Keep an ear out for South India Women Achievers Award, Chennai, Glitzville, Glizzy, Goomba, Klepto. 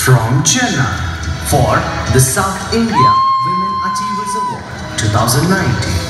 from Chennai for the South India Women Achievers Award 2019.